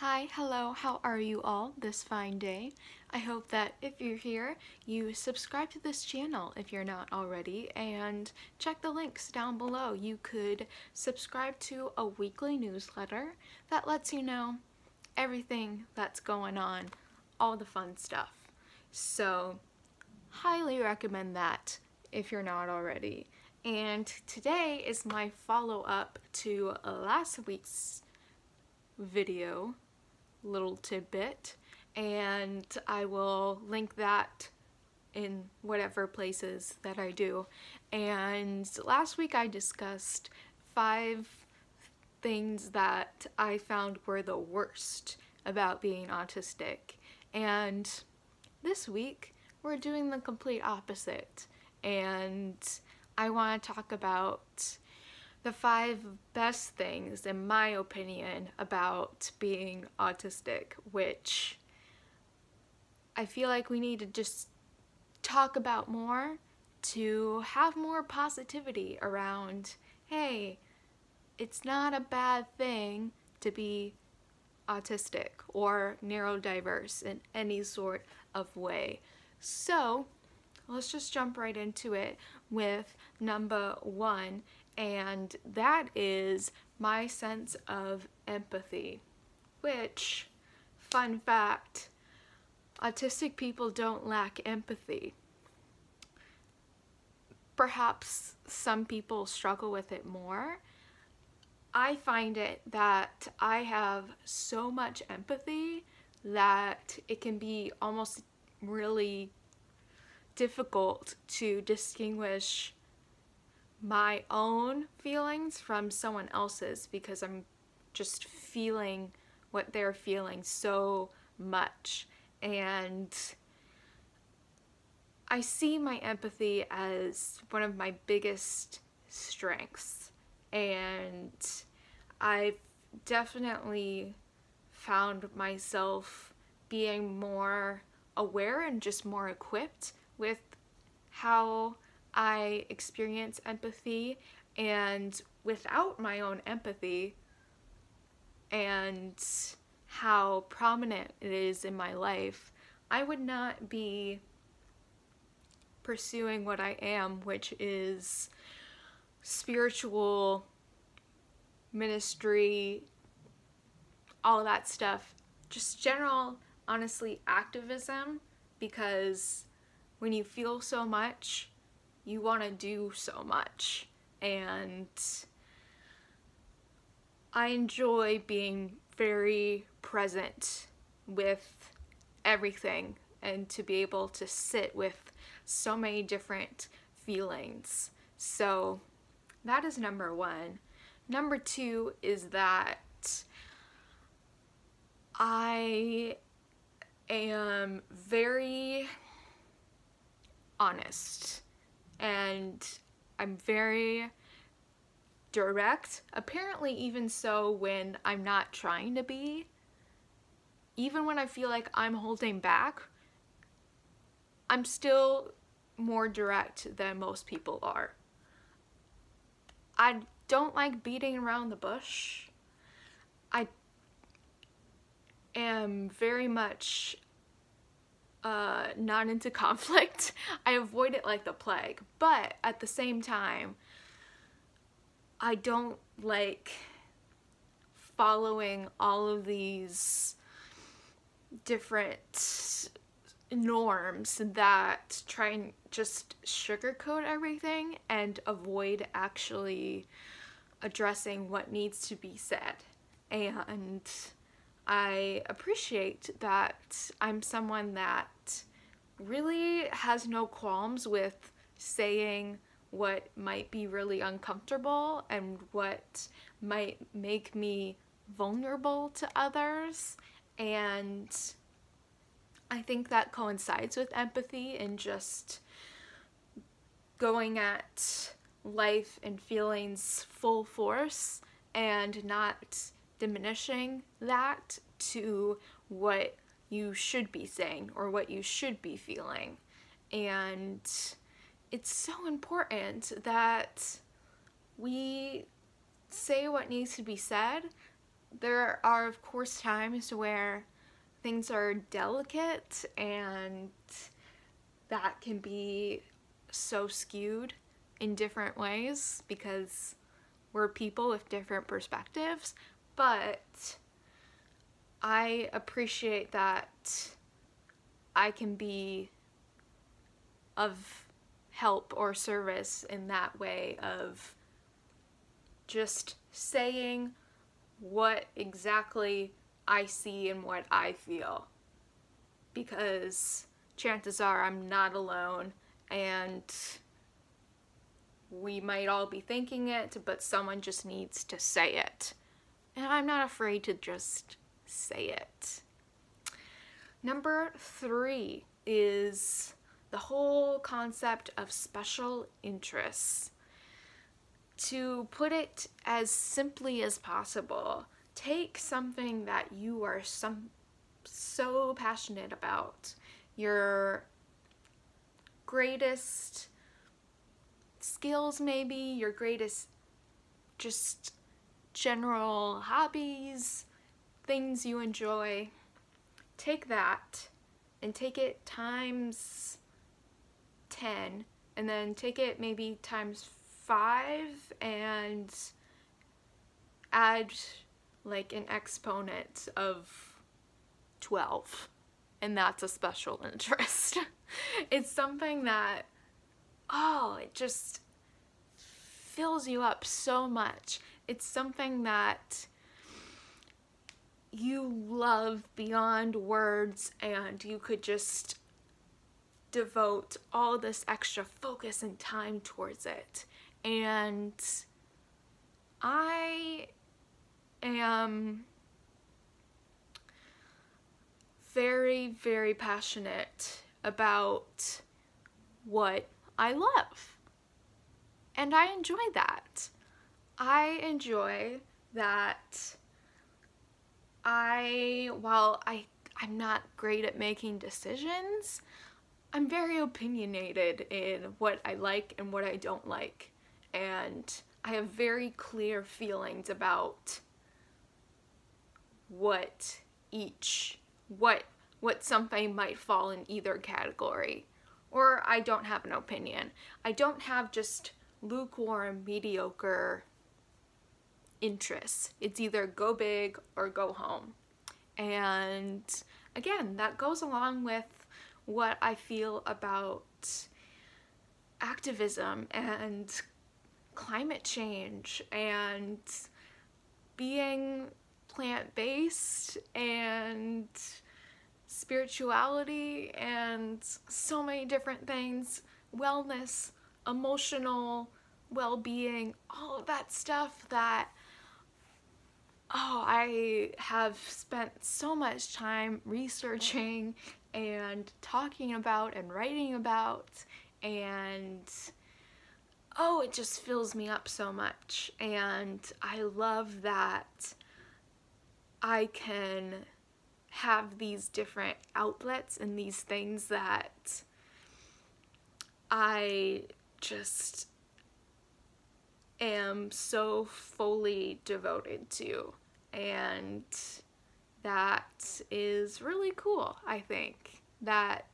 Hi, hello, how are you all this fine day? I hope that if you're here, you subscribe to this channel if you're not already, and check the links down below. You could subscribe to a weekly newsletter that lets you know everything that's going on, all the fun stuff. So, highly recommend that if you're not already. And today is my follow-up to last week's video. Little tidbit, and I will link that in whatever places that I do. And last week I discussed 5 things that I found were the worst about being autistic, and this week we're doing the complete opposite, and I want to talk about the 5 best things, in my opinion, about being autistic, which I feel like we need to just talk about more to have more positivity around, hey, it's not a bad thing to be autistic or neurodiverse in any sort of way. So let's just jump right into it with number 1. And that is my sense of empathy, which, fun fact, autistic people don't lack empathy. Perhaps some people struggle with it more. I find it that I have so much empathy that it can be almost really difficult to distinguish my own feelings from someone else's, because I'm just feeling what they're feeling so much, and I see my empathy as one of my biggest strengths, and I've definitely found myself being more aware and just more equipped with how I experience empathy, and without my own empathy and how prominent it is in my life, I would not be pursuing what I am, which is spiritual ministry, all that stuff, just general, honestly, activism, because when you feel so much, you want to do so much, and I enjoy being very present with everything and to be able to sit with so many different feelings. So that is number 1. Number 2 is that I am very honest. And I'm very direct, apparently, even so when I'm not trying to be. Even when I feel like I'm holding back, I'm still more direct than most people are. I don't like beating around the bush. I am very much not into conflict. I avoid it like the plague, but at the same time, I don't like following all of these different norms that try and just sugarcoat everything and avoid actually addressing what needs to be said. And I appreciate that I'm someone that really has no qualms with saying what might be really uncomfortable and what might make me vulnerable to others. And I think that coincides with empathy and just going at life and feelings full force and not diminishing that to what you should be saying or what you should be feeling. And it's so important that we say what needs to be said, There are of course times where things are delicate and that can be so skewed in different ways because we're people with different perspectives, but I appreciate that I can be of help or service in that way of just saying what exactly I see and what I feel, because chances are I'm not alone, and we might all be thinking it, but someone just needs to say it, and I'm not afraid to just say it. Number 3 is the whole concept of special interests. To put it as simply as possible, take something that you are so passionate about, your greatest skills maybe, your greatest just general hobbies, things you enjoy. Take that and take it times 10, and then take it maybe times 5 and add like an exponent of 12, and that's a special interest. It's something that, oh, it just fills you up so much. It's something that you love beyond words, and you could just devote all this extra focus and time towards it. And I am very, very passionate about what I love, and I enjoy that. I enjoy that while I'm not great at making decisions, I'm very opinionated in what I like and what I don't like, and I have very clear feelings about what something might fall in either category, or I don't have an opinion. I don't have just lukewarm, mediocre interests. It's either go big or go home. And again, that goes along with what I feel about activism and climate change and being plant-based and spirituality and so many different things, wellness, emotional well-being, all of that stuff that, oh, I have spent so much time researching and talking about and writing about, and oh, it just fills me up so much. And I love that I can have these different outlets and these things that I just am so fully devoted to, and that is really cool. I think that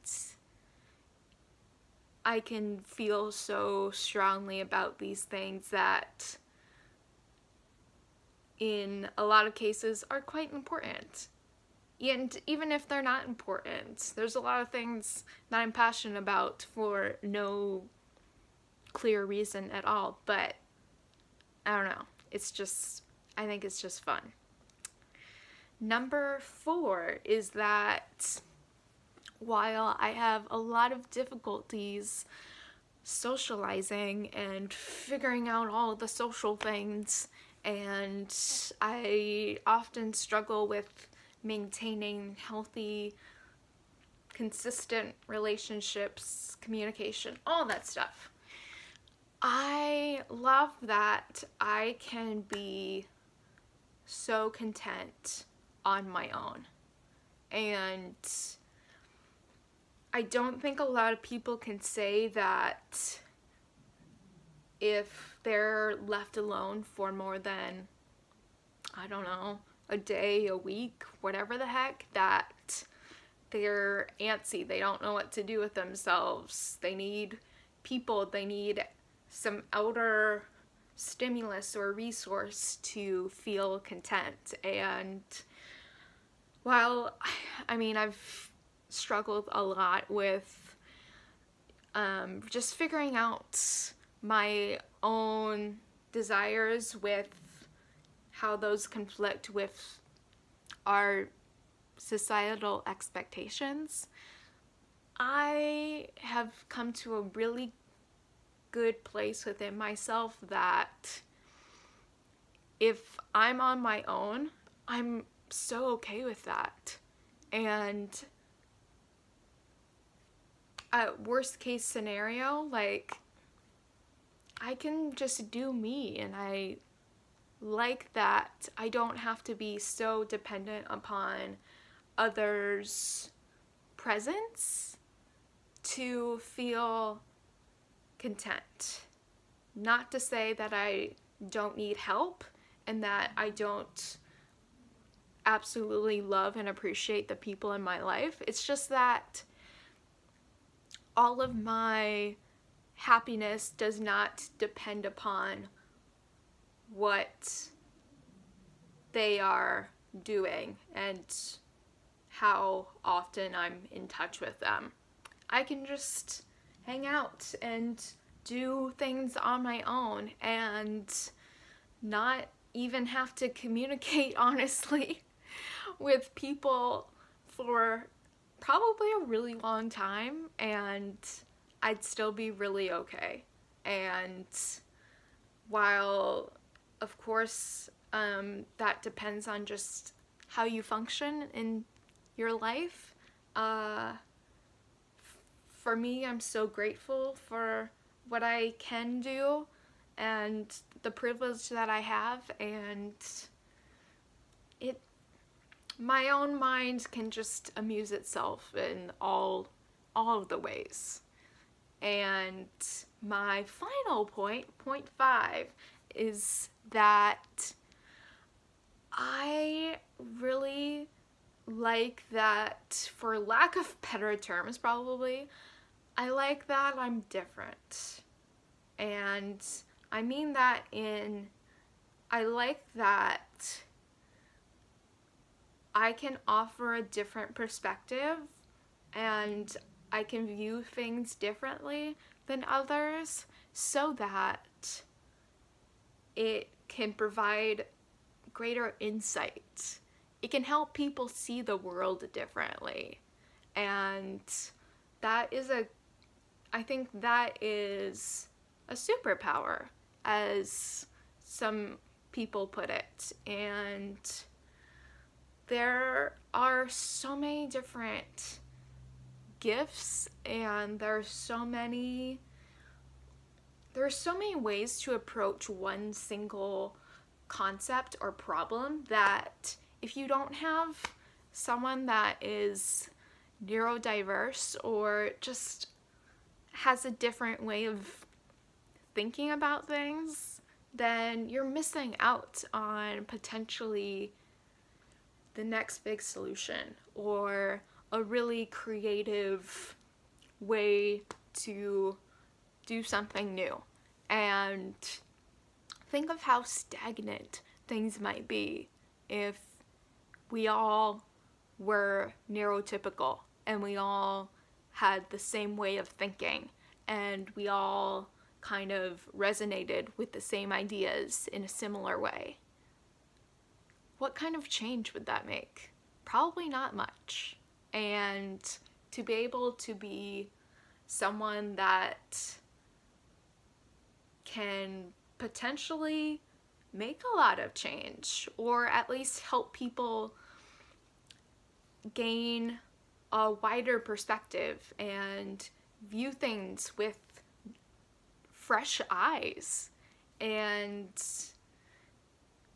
I can feel so strongly about these things that in a lot of cases are quite important. And even if they're not important, there's a lot of things that I'm passionate about for no clear reason at all, but I don't know, it's just, I think it's just fun. Number 4 is that while I have a lot of difficulties socializing and figuring out all the social things, and I often struggle with maintaining healthy, consistent relationships, communication, all that stuff, I love that I can be so content on my own. And I don't think a lot of people can say that if they're left alone for more than, I don't know, a day, a week, whatever the heck, that they're antsy. They don't know what to do with themselves. They need people. They need some outer stimulus or resource to feel content. And while, I mean, I've struggled a lot with just figuring out my own desires with how those conflict with our societal expectations, I have come to a really good place within myself that if I'm on my own, I'm so okay with that. And at worst case scenario, like, I can just do me, and I like that I don't have to be so dependent upon others' presence to feel content. Not to say that I don't need help and that I don't absolutely love and appreciate the people in my life. It's just that all of my happiness does not depend upon what they are doing and how often I'm in touch with them. I can just hang out and do things on my own and not even have to communicate honestly with people for probably a really long time, and I'd still be really okay. And while, of course, that depends on just how you function in your life, for me, I'm so grateful for what I can do and the privilege that I have, and my own mind can just amuse itself in all of the ways. And my final point, point 5, is that I really like that, for lack of better terms probably, I like that I'm different. And I mean that in, I like that I can offer a different perspective and I can view things differently than others, so that it can provide greater insight. It can help people see the world differently. And that is I think that is a superpower, as some people put it. And there are so many different gifts, and there are so many ways to approach one single concept or problem, that if you don't have someone that is neurodiverse or just has a different way of thinking about things, then you're missing out on potentially the next big solution or a really creative way to do something new. And think of how stagnant things might be if we all were neurotypical and we all had the same way of thinking and we all kind of resonated with the same ideas in a similar way. What kind of change would that make? Probably not much. And to be able to be someone that can potentially make a lot of change, or at least help people gain a wider perspective and view things with fresh eyes, and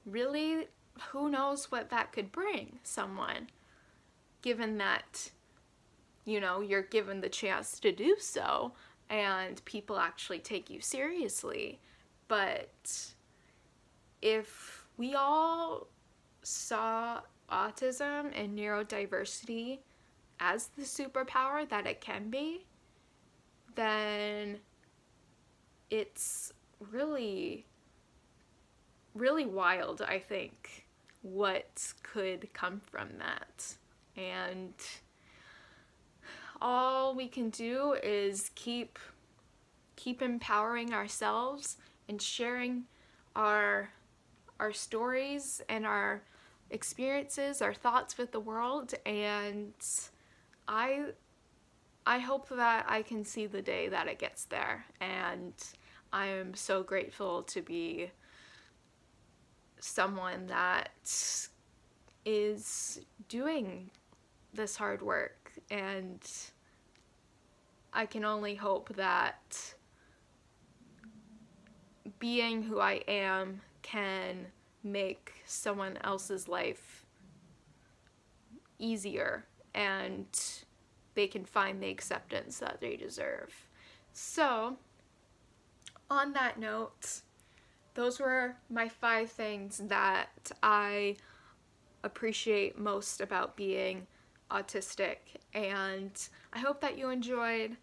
really, who knows what that could bring someone, given that, you know, you're given the chance to do so and people actually take you seriously. But if we all saw autism and neurodiversity as the superpower that it can be, then it's really, really wild, I think, what could come from that. And all we can do is keep empowering ourselves and sharing our stories and our experiences, our thoughts with the world. And I hope that I can see the day that it gets there. And I am so grateful to be someone that is doing this hard work, and I can only hope that being who I am can make someone else's life easier and they can find the acceptance that they deserve. So on that note, those were my 5 things that I appreciate most about being autistic, and I hope that you enjoyed.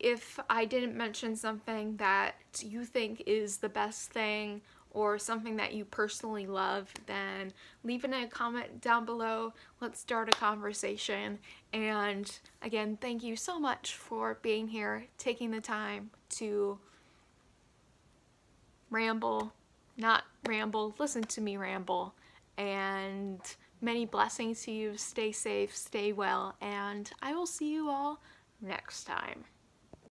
If I didn't mention something that you think is the best thing or something that you personally love, then leave in a comment down below. Let's start a conversation. And again, thank you so much for being here, taking the time to listen to me ramble, and many blessings to you. Stay safe, stay well, and I will see you all next time.